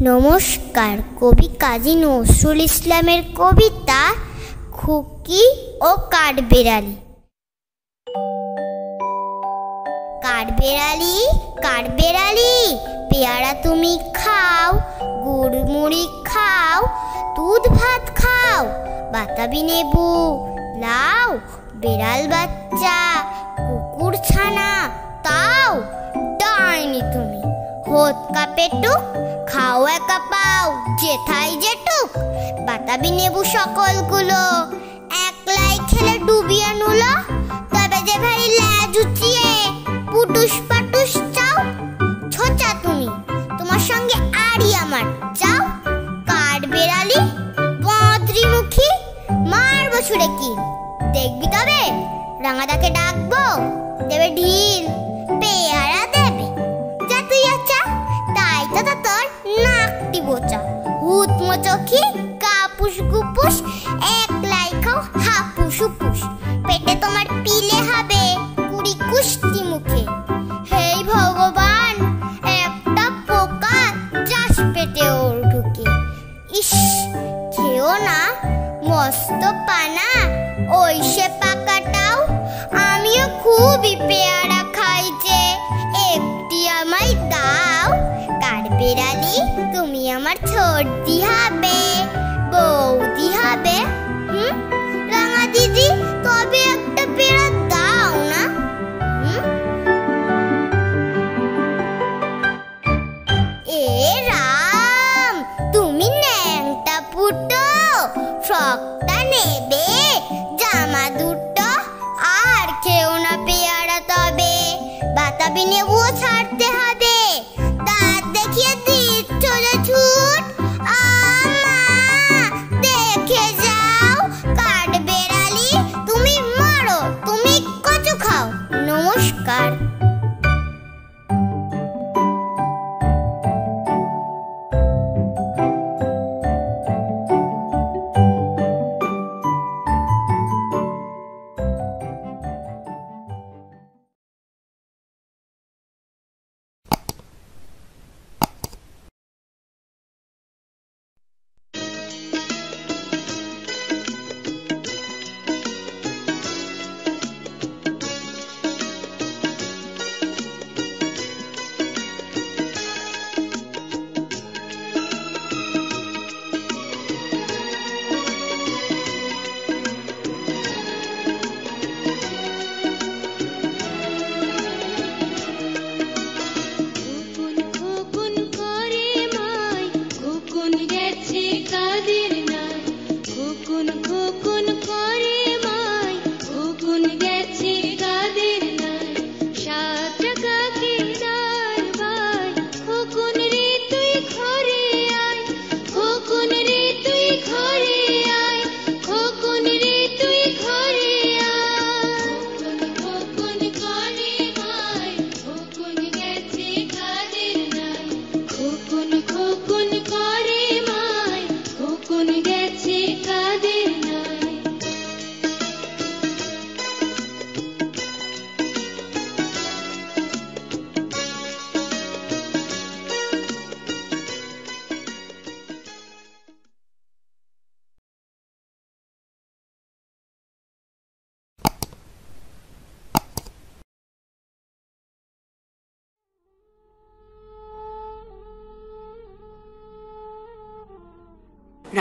नमस्कार कवि काजी नजरुल इस्लामेर कविता खुकी ओ काठबिड़ाली। काठबिड़ाली काठबिड़ाली पेयारा तुमी खाओ, गुड़मुड़ी खाओ, दूध भात खाओ, बाताबी नेबू लाओ, बिड़ाल बच्चा कुकुर छाना ताओ। डाइनी तुमी होत का पेटुक खाओ एका पाओ, जेठाई जेठुक बाताबी नेबू सकलगुलो एकलाई खेले डुबिया नुलो, तबे जे भारी लाज उचिए पुटुस पाटुस चाओ। छोचा तुमी तुम्हार संगे आड़ी आमार चाओ। काठबिड़ाली बद्रीमुखी मारबो छुड़े किल, देखबी तबे रांगादाके डाकबो देबे ढिल, पेयारा देबे जा तुई आचा ताई तो तोर नाकटी बोचा। हुत मोचोखी कापुश गुपुश एक लाइखाओ हापुश उपुश, पेटे तोमार पीले हाबे कुड़ी कुष्टी मुखे। हे भगवान एकटा पोका जास पेटे ओर ढुके, इश खेओ ना मस्त पाना ओई से पाकाटाओ। आमिओ खूबी पेयारा खाई जे एकटी आमाई दाओ। काठबिड़ाली तुमी आमार छोटी हाबे बौदी हाबे रांगा दिदी तबे एकटा पेड़ा दाओ ना। ए राम तुमी न्यांगटा पुटो फ्रकटा नेबे जामा दुटो आर खेओ ना पेयारा, तबे बाताबी नेबू छाड़ते हबे। दाँत देखिए दिच्छो जे छूट, आमा देखे जाओ। काठबिड़ाली तुमी मारो, तुमी कचु खाओ। नमस्कार।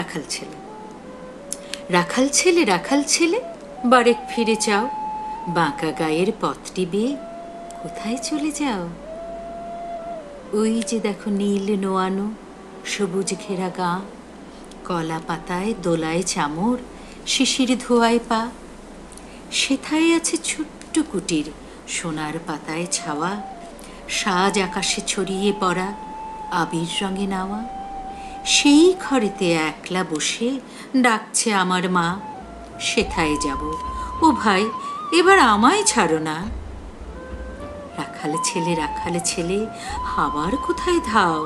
রাখাল ছেলে রাখাল ছেলে রাখাল ছেলে বারেক ফিরে যাও, বাঁকা গায়ের পথটি বেয়ে কোথায় চলে যাও। ওই যে দেখো নীল নোয়ানো সবুজ ঘেরা গা, কলা পাতায় দোলায় চামর, শিশির ধোয়ায় পা। সেথায় আছে ছোট্ট কুটির, সোনার পাতায় ছাওয়া, সাজ আকাশে ছড়িয়ে পড়া, আবির রঙে নাওয়া। সেই ঘরেতে একলা বসে ডাকছে আমার মা, সেথায় যাব ও ভাই এবার আমায় ছাড়ো না। রাখাল ছেলে হাওয়ার কোথায় ধাও,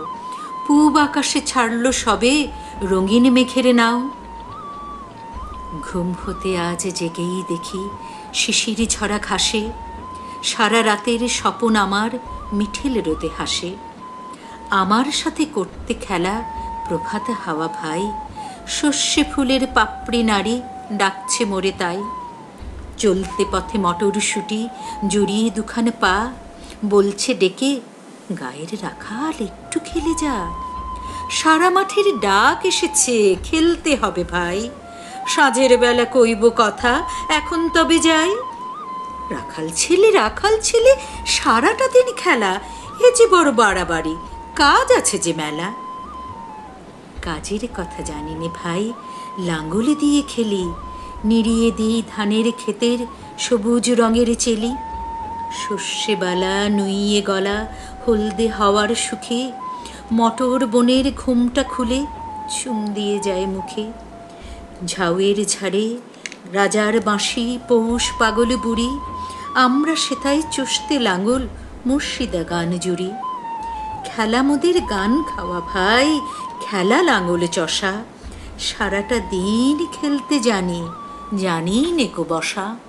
পূব আকাশে ছাড়লো সবে রঙিন মেঘের নাও। ঘুম হতে আজ জেগেই দেখি শিশির ঝরা ঘাসে, সারা রাতের স্বপন আমার মিঠেল রোদে হাসে। आमार साथे करते खेला प्रभात हावा भाई शस्ये फुलेर पापड़ी नाड़ी डाकछे मोरे ताई चलते पथे मटरशुटी जड़िए दुखान पा बोलछे डेके गायेर राखाल एकटू खेले जा सारा माठेर डाक एसेछे खेलते हबे भाई साजेर बेला कइब कथा एखन तबे जाई राखाल छेले साराटा दिन खेला ए जे बड़ बाड़ाबाड़ी काज आछे जे मेला काजेर कथा जानि ने भाई लांगले दिए खेली निड़िए दिए धानेर खेतेर सबुज रंगेर चेली शस्ये बाला नुइये गला हलदे हावार सुखे मटर बनेर घुमटा खुले चुम दिए जाए मुखे झाउएर झाड़े राजार बाँशी पौष पागल बुड़ी आम्रा सेथाय चुषते लांगल मुर्शिदा गान जुड़ी खेला मोदेर गान खावा भाई खेला लांगल चषा साराटा दिन खेलते जानी जानी नेको बसा।